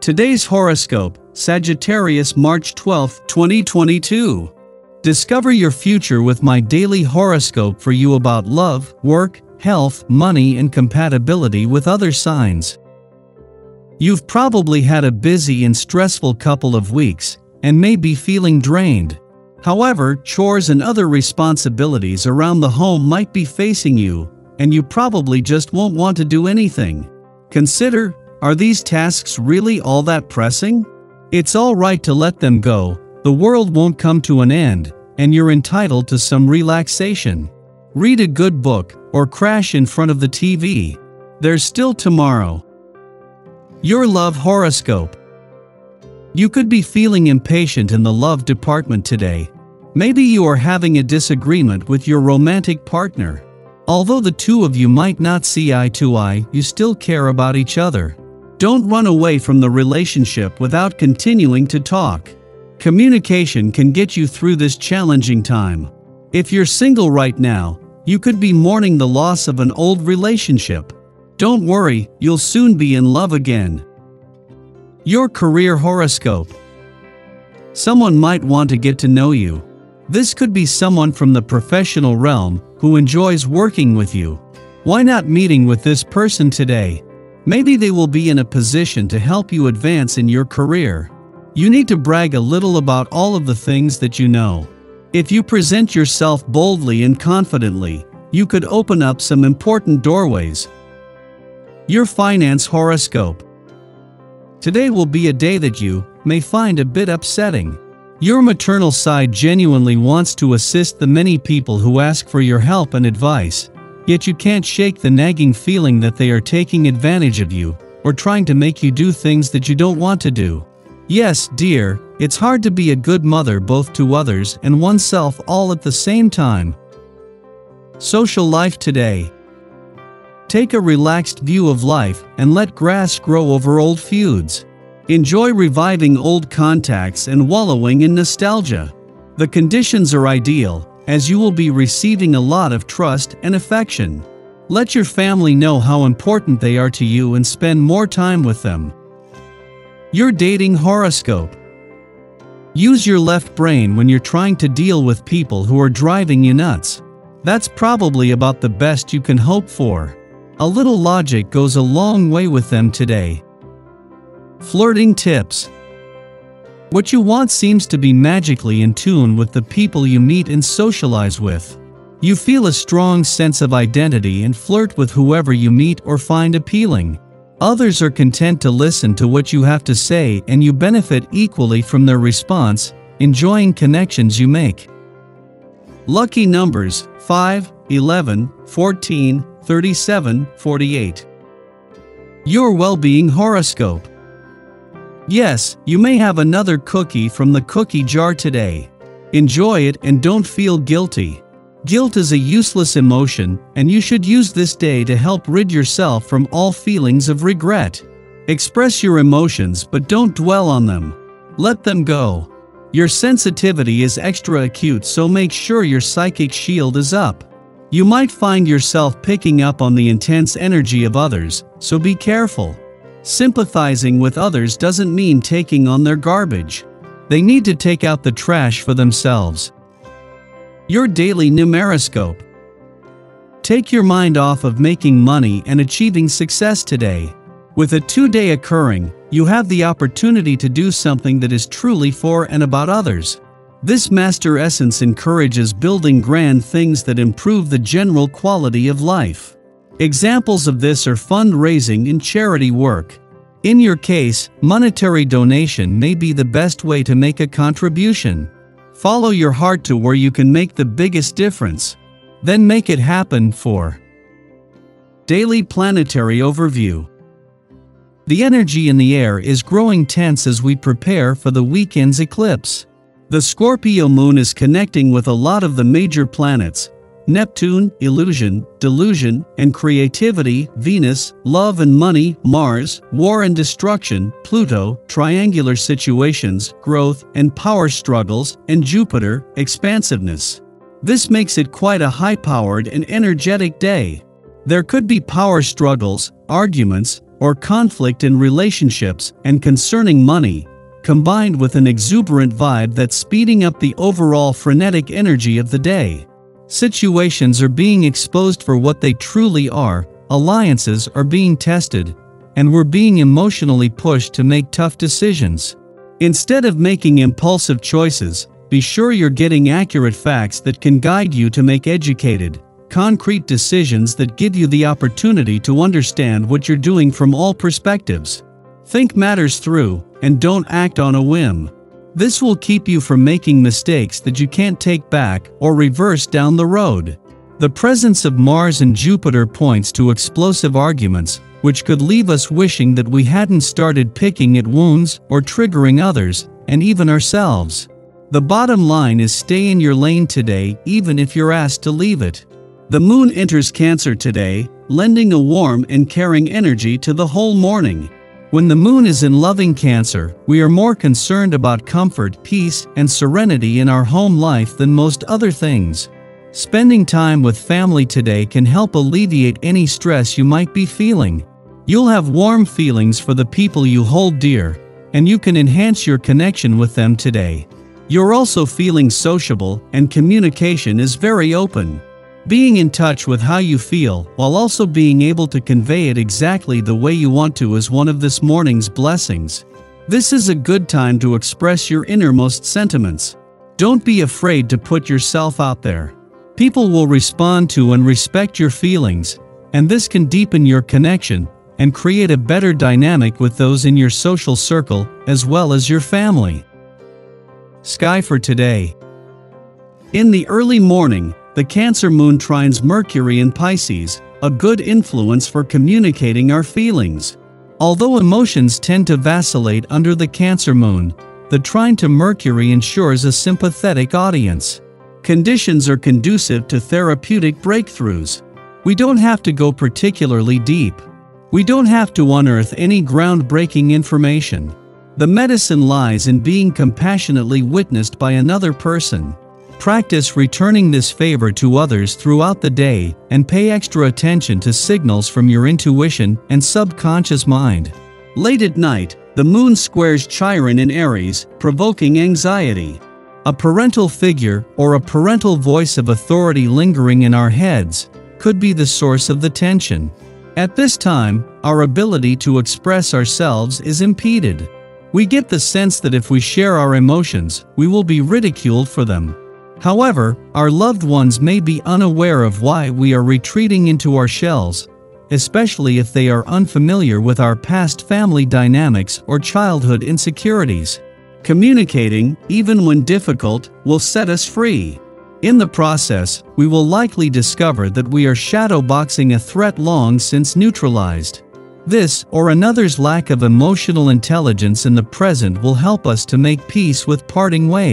Today's horoscope, Sagittarius, March 12, 2022. Discover your future with my daily horoscope for you about love, work, health, money, and compatibility with other signs. You've probably had a busy and stressful couple of weeks, and may be feeling drained. However, chores and other responsibilities around the home might be facing you, and you probably just won't want to do anything. Consider, are these tasks really all that pressing? It's alright to let them go, the world won't come to an end, and you're entitled to some relaxation. Read a good book, or crash in front of the TV. There's still tomorrow. Your love horoscope. You could be feeling impatient in the love department today. Maybe you are having a disagreement with your romantic partner. Although the two of you might not see eye to eye, you still care about each other. Don't run away from the relationship without continuing to talk. Communication can get you through this challenging time. If you're single right now, you could be mourning the loss of an old relationship. Don't worry, you'll soon be in love again. Your career horoscope. Someone might want to get to know you. This could be someone from the professional realm who enjoys working with you. Why not meeting with this person today? Maybe they will be in a position to help you advance in your career. You need to brag a little about all of the things that you know. If you present yourself boldly and confidently, you could open up some important doorways. Your finance horoscope. Today will be a day that you may find a bit upsetting. Your maternal side genuinely wants to assist the many people who ask for your help and advice, yet you can't shake the nagging feeling that they are taking advantage of you or trying to make you do things that you don't want to do. Yes, dear, it's hard to be a good mother both to others and oneself all at the same time. Social life today. Take a relaxed view of life and let grass grow over old feuds. Enjoy reviving old contacts and wallowing in nostalgia. The conditions are ideal, as you will be receiving a lot of trust and affection. Let your family know how important they are to you and spend more time with them. Your dating horoscope. Use your left brain when you're trying to deal with people who are driving you nuts. That's probably about the best you can hope for. A little logic goes a long way with them today. Flirting tips. What you want seems to be magically in tune with the people you meet and socialize with. You feel a strong sense of identity and flirt with whoever you meet or find appealing. Others are content to listen to what you have to say, and you benefit equally from their response, enjoying connections you make. Lucky numbers 5, 11, 14, 37, 48. Your well-being horoscope. Yes, you may have another cookie from the cookie jar today. Enjoy it and don't feel guilty. Guilt is a useless emotion, and you should use this day to help rid yourself from all feelings of regret. Express your emotions but don't dwell on them. Let them go. Your sensitivity is extra acute, so make sure your psychic shield is up. You might find yourself picking up on the intense energy of others, so be careful. Sympathizing with others doesn't mean taking on their garbage. They need to take out the trash for themselves. Your daily numeroscope. Take your mind off of making money and achieving success today. With a 2-day occurring, you have the opportunity to do something that is truly for and about others. This master essence encourages building grand things that improve the general quality of life. Examples of this are fundraising and charity work. In your case, monetary donation may be the best way to make a contribution. Follow your heart to where you can make the biggest difference. Then make it happen. For daily planetary overview. The energy in the air is growing tense as we prepare for the weekend's eclipse. The Scorpio moon is connecting with a lot of the major planets: Neptune, illusion, delusion, and creativity; Venus, love and money; Mars, war and destruction; Pluto, triangular situations, growth and power struggles; and Jupiter, expansiveness. This makes it quite a high-powered and energetic day. There could be power struggles, arguments, or conflict in relationships and concerning money, combined with an exuberant vibe that's speeding up the overall frenetic energy of the day. Situations are being exposed for what they truly are, alliances are being tested, and we're being emotionally pushed to make tough decisions. Instead of making impulsive choices, be sure you're getting accurate facts that can guide you to make educated, concrete decisions that give you the opportunity to understand what you're doing from all perspectives. Think matters through, and don't act on a whim. This will keep you from making mistakes that you can't take back or reverse down the road. The presence of Mars and Jupiter points to explosive arguments, which could leave us wishing that we hadn't started picking at wounds or triggering others, and even ourselves. The bottom line is stay in your lane today, even if you're asked to leave it. The moon enters Cancer today, lending a warm and caring energy to the whole morning. When the moon is in loving Cancer, we are more concerned about comfort, peace, and serenity in our home life than most other things. Spending time with family today can help alleviate any stress you might be feeling. You'll have warm feelings for the people you hold dear, and you can enhance your connection with them today. You're also feeling sociable, and communication is very open. Being in touch with how you feel while also being able to convey it exactly the way you want to is one of this morning's blessings. This is a good time to express your innermost sentiments. Don't be afraid to put yourself out there. People will respond to and respect your feelings, and this can deepen your connection and create a better dynamic with those in your social circle as well as your family. Sky for today. In the early morning, the Cancer moon trines Mercury in Pisces, a good influence for communicating our feelings. Although emotions tend to vacillate under the Cancer moon, the trine to Mercury ensures a sympathetic audience. Conditions are conducive to therapeutic breakthroughs. We don't have to go particularly deep. We don't have to unearth any groundbreaking information. The medicine lies in being compassionately witnessed by another person. Practice returning this favor to others throughout the day and pay extra attention to signals from your intuition and subconscious mind. Late at night, the moon squares Chiron in Aries, provoking anxiety. A parental figure or a parental voice of authority lingering in our heads could be the source of the tension. At this time, our ability to express ourselves is impeded. We get the sense that if we share our emotions, we will be ridiculed for them. However, our loved ones may be unaware of why we are retreating into our shells, especially if they are unfamiliar with our past family dynamics or childhood insecurities. Communicating, even when difficult, will set us free. In the process, we will likely discover that we are shadowboxing a threat long since neutralized. This or another's lack of emotional intelligence in the present will help us to make peace with parting ways.